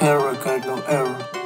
terror, got no error.